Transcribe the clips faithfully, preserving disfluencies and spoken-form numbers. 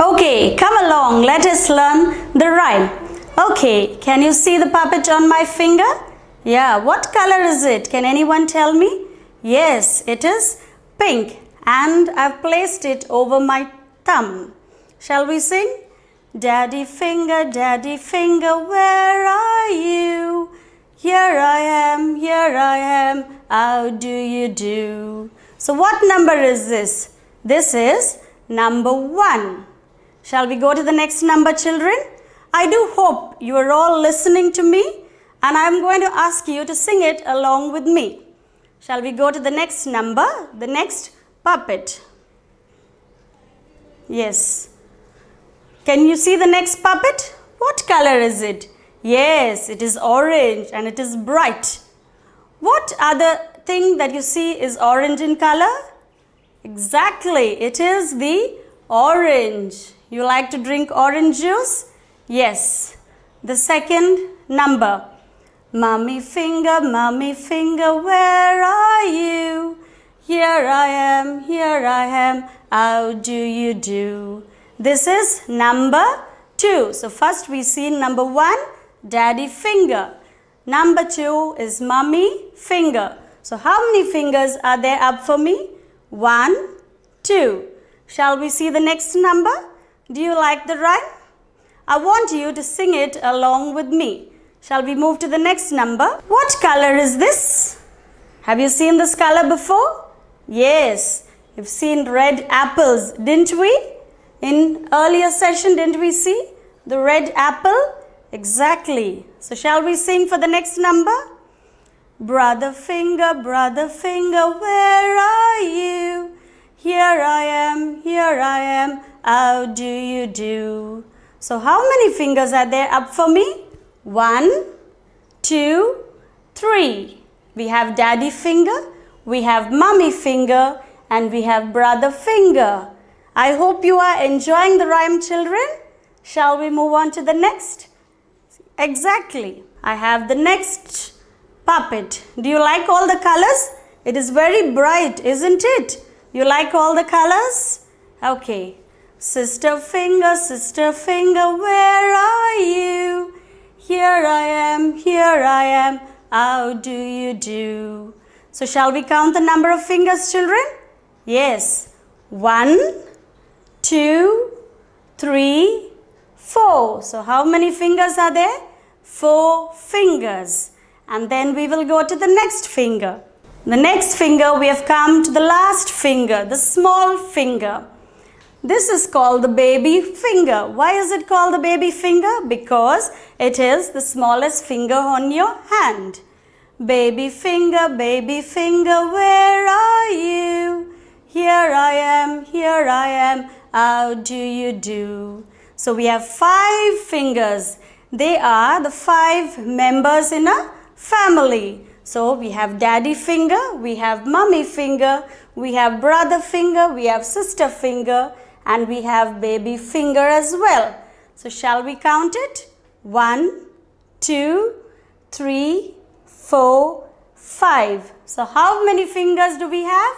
Okay, come along, let us learn the rhyme. Okay, can you see the puppet on my finger? Yeah, what color is it? Can anyone tell me? Yes, it is pink, and I've placed it over my thumb. Shall we sing? Daddy finger, daddy finger, where are you? Here I am, here I am, how do you do? So what number is this? This is number one. Shall we go to the next number, children? I do hope you are all listening to me, and I am going to ask you to sing it along with me. Shall we go to the next number, the next puppet? Yes. Can you see the next puppet? What color is it? Yes, it is orange and it is bright. What other thing that you see is orange in color? Exactly, it is the orange. You like to drink orange juice? Yes. The second number. Mummy finger, mummy finger, where are you? Here I am, here I am, how do you do? This is number two. So first we see number one, daddy finger. Number two is mummy finger. So how many fingers are there up for me? One, two. Shall we see the next number? Do you like the rhyme? I want you to sing it along with me. Shall we move to the next number? What color is this? Have you seen this color before? Yes, we've seen red apples, didn't we? In earlier session, didn't we see the red apple? Exactly. So shall we sing for the next number? Brother finger, brother finger, where are you? Here I am, here I am, how do you do? So how many fingers are there up for me? One, two, three. We have daddy finger, we have mummy finger, and we have brother finger. I hope you are enjoying the rhyme, children. Shall we move on to the next? Exactly. I have the next puppet. Do you like all the colors? It is very bright, isn't it? You like all the colors? Okay. Sister finger, sister finger, where are you? Here I am, here I am, how do you do? So shall we count the number of fingers, children? Yes. One, two, three, four. So how many fingers are there? Four fingers. And then we will go to the next finger. The next finger, we have come to the last finger, the small finger. This is called the baby finger. Why is it called the baby finger? Because it is the smallest finger on your hand. Baby finger, baby finger, where are you? Here I am, here I am, how do you do? So we have five fingers. They are the five members in a family. So we have daddy finger, we have mummy finger, we have brother finger, we have sister finger, and we have baby finger as well. So shall we count it? One, two, three, four, five. So how many fingers do we have?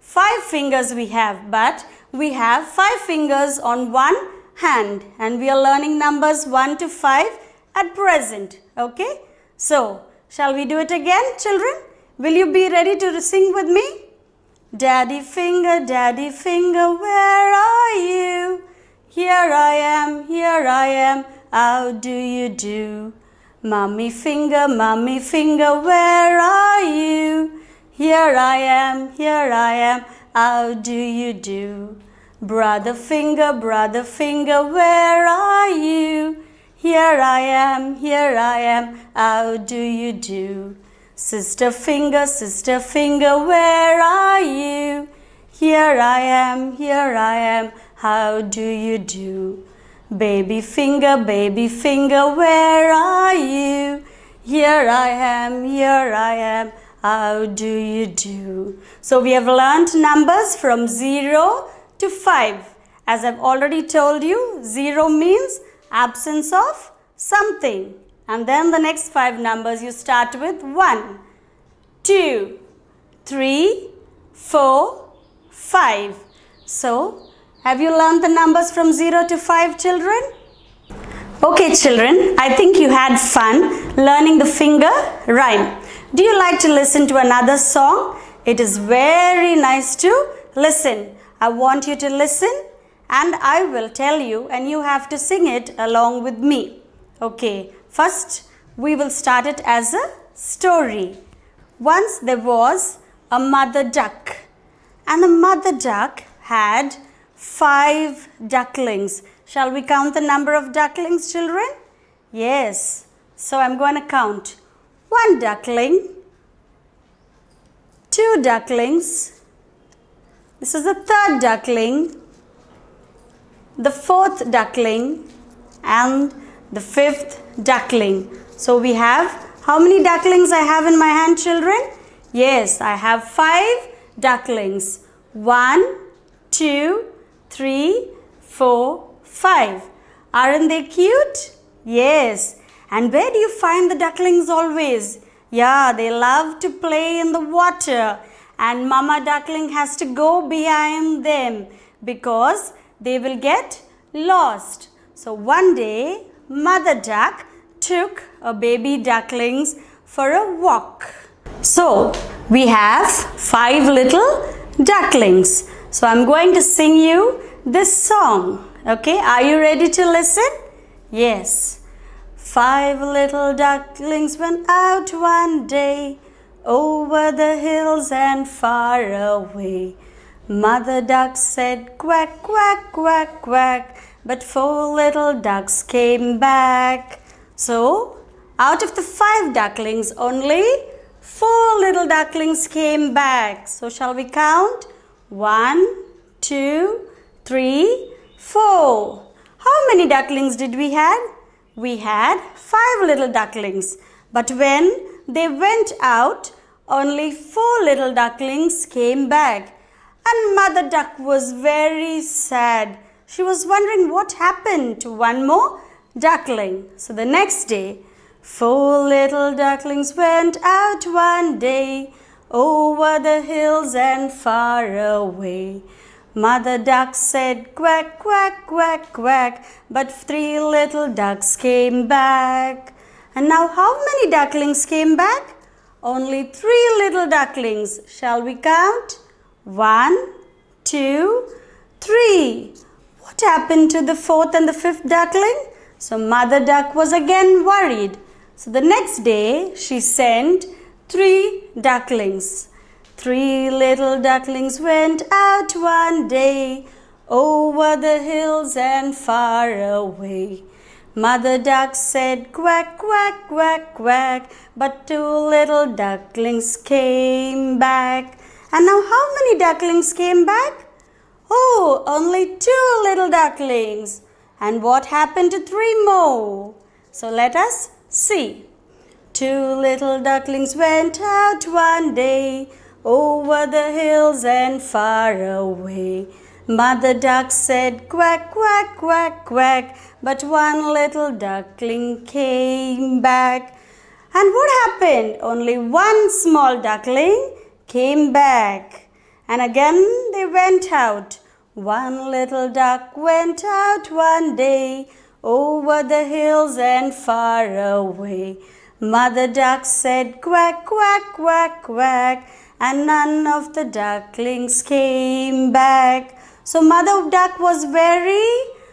Five fingers we have, but we have five fingers on one hand, and we are learning numbers one to five at present. Okay? So shall we do it again, children? Will you be ready to sing with me? Daddy finger, daddy finger, where are you? Here I am, here I am, how do you do? Mummy finger, mummy finger, where are you? Here I am, here I am, how do you do? Brother finger, brother finger, where are you? Here I am, here I am, how do you do? Sister finger, sister finger, where are you? Here I am, here I am, how do you do? Baby finger, baby finger, where are you? Here I am, here I am, how do you do? So we have learnt numbers from zero to five. As I've already told you, zero means absence of something. And then the next five numbers you start with one, two, three, four, five. So Have you learned the numbers from zero to five, children? Okay, children, I think you had fun learning the finger rhyme. Do you like to listen to another song? It is very nice to listen. I want you to listen and I will tell you and you have to sing it along with me. Okay, first we will start it as a story. Once there was a mother duck, and the mother duck had five ducklings. Shall we count the number of ducklings, children? Yes. So I'm going to count. One duckling, two ducklings, this is the third duckling, the fourth duckling and the fifth duckling. So we have, how many ducklings I have in my hand, children? Yes, I have five ducklings. One, two, three, four, five. Aren't they cute? Yes. And where do you find the ducklings always? Yeah, they love to play in the water. And mama duckling has to go behind them because they will get lost. So one day, mother duck took a baby ducklings for a walk. So we have five little ducklings. So I'm going to sing you this song. Okay, are you ready to listen? Yes. Five little ducklings went out one day, over the hills and far away. Mother duck said quack, quack, quack, quack, but four little ducks came back. So, out of the five ducklings, only four little ducklings came back. So, shall we count? One, two, three, four. How many ducklings did we have? We had five little ducklings. But when they went out, only four little ducklings came back. And mother duck was very sad. She was wondering what happened to one more duckling. So the next day, four little ducklings went out one day, over the hills and far away. Mother duck said quack, quack, quack, quack, but three little ducks came back. And now how many ducklings came back? Only three little ducklings. Shall we count? One, two, three. What happened to the fourth and the fifth duckling? So mother duck was again worried. So the next day she sent three ducklings. Three little ducklings went out one day, over the hills and far away. Mother duck said quack, quack, quack, quack, but two little ducklings came back. And now how many ducklings came back? Oh, only two little ducklings. And what happened to three more? So let us see. Two little ducklings went out one day, over the hills and far away. Mother duck said quack, quack, quack, quack, but one little duckling came back. And what happened? Only one small duckling came back. And again they went out. One little duck went out one day, over the hills and far away. Mother duck said quack, quack, quack, quack, and none of the ducklings came back. So mother duck was very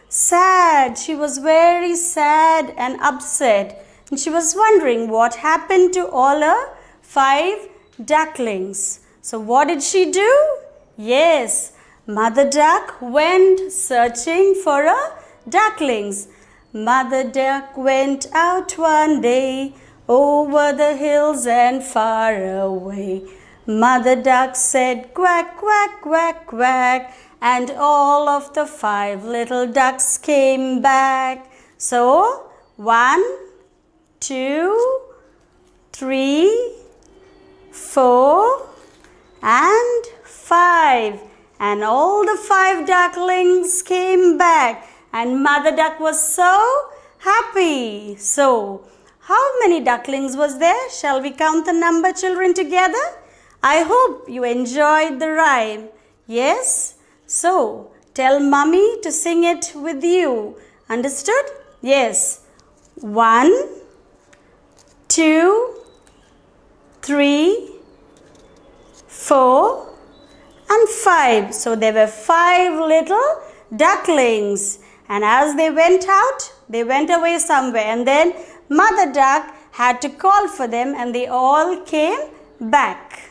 sad. She was very sad and upset. And she was wondering what happened to all her five ducklings. So what did she do? Yes, mother duck went searching for her ducklings. Mother duck went out one day, over the hills and far away. Mother duck said quack, quack, quack, quack, and all of the five little ducks came back. So, one, two, three, four, and five. And all the five ducklings came back. And mother duck was so happy. So, how many ducklings was there? Shall we count the number, children, together? I hope you enjoyed the rhyme. Yes? So, Tell mummy to sing it with you. Understood? Yes. One, two, three, four, and five. So there were five little ducklings. And as they went out, they went away somewhere. And then Mother Duck had to call for them, and they all came back.